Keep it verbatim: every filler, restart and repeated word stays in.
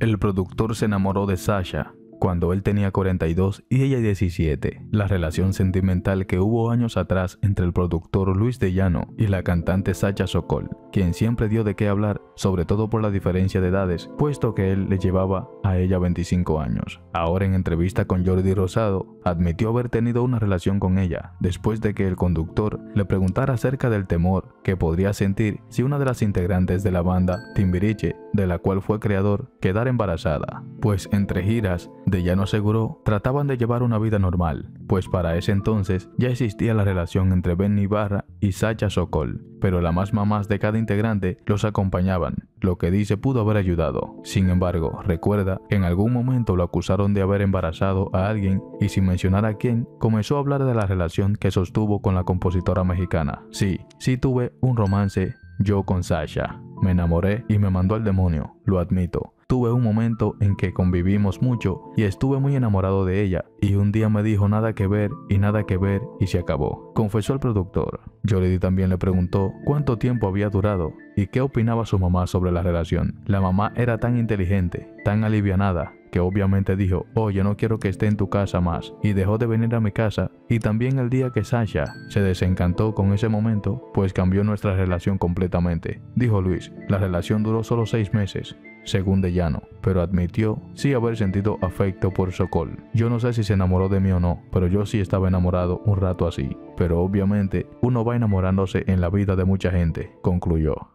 El productor se enamoró de Sasha cuando él tenía cuarenta y dos y ella diecisiete. La relación sentimental que hubo años atrás entre el productor Luis de Llano y la cantante Sasha Sokol, quien siempre dio de qué hablar, sobre todo por la diferencia de edades, puesto que él le llevaba a ella veinticinco años. Ahora, en entrevista con Yordi Rosado, admitió haber tenido una relación con ella después de que el conductor le preguntara acerca del temor que podría sentir si una de las integrantes de la banda Timbiriche, de la cual fue creador, quedara embarazada, pues entre giras, de Llano aseguró, trataban de llevar una vida normal, pues para ese entonces ya existía la relación entre Benny Ibarra y Sasha Sokol, pero las más mamás de cada integrante los acompañaban, lo que dice pudo haber ayudado. Sin embargo, recuerda que en algún momento lo acusaron de haber embarazado a alguien y, sin mencionar a quién, comenzó a hablar de la relación que sostuvo con la compositora mexicana. Sí, sí tuve un romance yo con Sasha. Me enamoré y me mandó al demonio, lo admito. Tuve un momento en que convivimos mucho y estuve muy enamorado de ella, y un día me dijo nada que ver y nada que ver y se acabó, confesó el productor. Yordi también le preguntó cuánto tiempo había durado y qué opinaba su mamá sobre la relación. La mamá era tan inteligente, tan alivianada, que obviamente dijo, oye, no quiero que esté en tu casa más, y dejó de venir a mi casa. Y también el día que Sasha se desencantó con ese momento, pues cambió nuestra relación completamente, dijo Luis. La relación duró solo seis meses, según de Llano, pero admitió sí haber sentido afecto por Sokol. Yo no sé si se enamoró de mí o no, pero yo sí estaba enamorado un rato así, pero obviamente uno va enamorándose en la vida de mucha gente, concluyó.